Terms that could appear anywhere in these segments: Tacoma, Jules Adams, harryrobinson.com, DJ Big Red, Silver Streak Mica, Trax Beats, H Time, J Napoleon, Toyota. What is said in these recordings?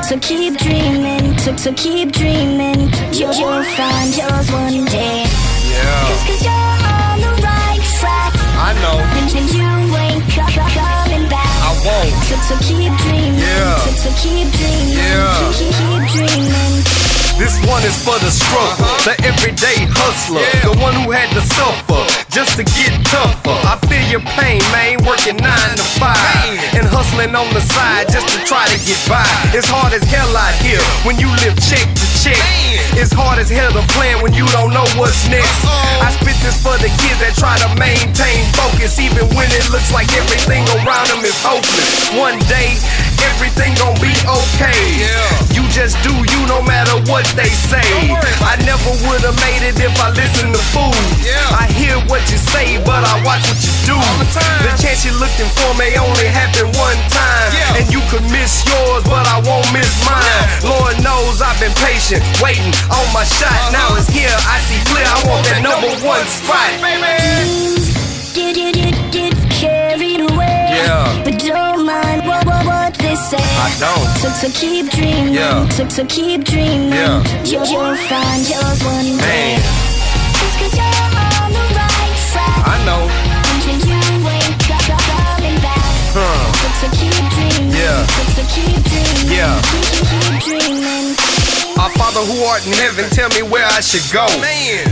So keep dreaming, so keep dreaming. You'll find yours one day. Yeah. Cause you're on the right track. I know. And you ain't coming back. I won't. So keep dreaming. Yeah. So keep dreaming. Yeah. Keep dreaming. This one is for the struggle, the everyday hustler, the one who had to suffer just to get tougher. I feel your pain, man, working 9 to 5 and hustling on the side just to try to get by. It's hard as hell out here when you live check to check. It's hard as hell to plan when you don't know what's next. I spit this for the kids that try to maintain focus even when it looks like everything around them is hopeless. One day, everything gon' be okay. You just do you no matter what they say. I never would've made it if I listened to fools. I hear what you say, but I watch what you do. The chance you're looking for may only happen one time. And you could miss yours, but I won't miss mine. Lord knows I've been patient, waiting on my shot. Now it's here, I see clear, I want that #1 spot. Get carried away. But don't mind what they say. I don't. So keep dreaming. So keep dreaming. You'll find yours one day. Just cause you're on the right track. I know. And you ain't coming back. So keep dreaming. So keep dreaming. Keep dreaming. Our Father who art in heaven, tell me where I should go.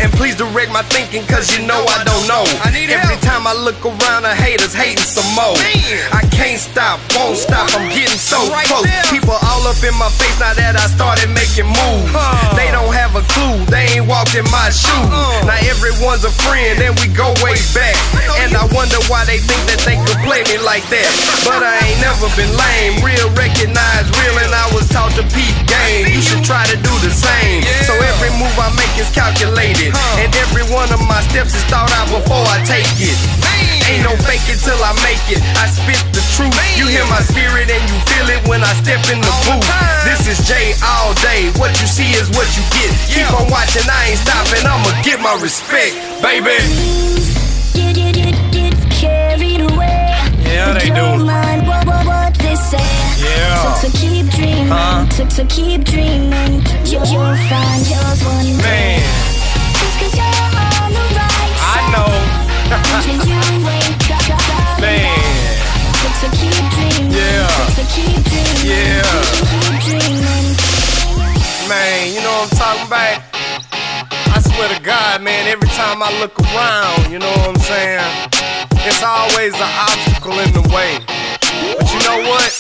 And please direct my thinking, cause you know I don't know. Every time I look around, I haters hating some more. I can't stop, won't stop, I'm getting so close. People all up in my face now that I started making moves. They don't have a clue, they ain't walked in my shoes. Now everyone's a friend and we go way back. And I wonder why they think that they could play me like that. But I ain't never been lame, real recognized, real, and I was taught to peep game. You should try to do the same, so every move I make is calculated, and every one of my steps is thought out before I take it. Ain't no fake it till I make it, I spit the truth. You hear my spirit and you feel it when I step in the booth. This is J all day, what you see is what you get. Keep on watching, I ain't stopping, I'ma get my respect, baby. Get carried away. Yeah, they do. Don't mind what they say. So keep dreaming, so keep dreaming. You'll find yours one day. Just cause you're on the right side. I know. And you ain't coming back. So keep dreaming. So keep dreaming. Keep dreaming. Man, you know what I'm talking about? I swear to God, man, every time I look around, you know what I'm saying? It's always an obstacle in the way. But you know what?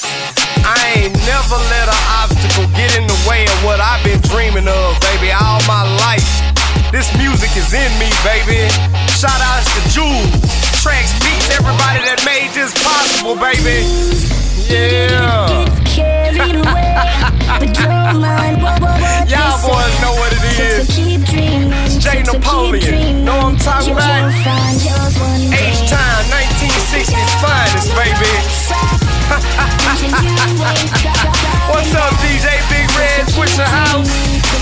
I ain't never let an obstacle get in the way of what I've been dreaming of, baby, all my life. This music is in me, baby. Shout outs to Jules, Trax Beats, everybody that made this possible, baby. Y'all boys know what it is. It's J Napoleon. Know what I'm talking about? H Time, 1960s finest, baby. What's up, DJ Big Red? Switch the house.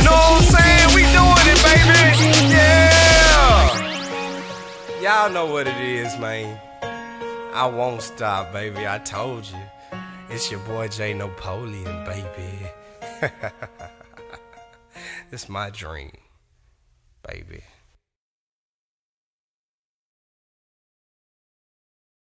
Know what I'm saying? We doing it, baby. Yeah. Y'all know what it is, man. I won't stop, baby. I told you. It's your boy J Napoleon, baby. It's my dream, baby.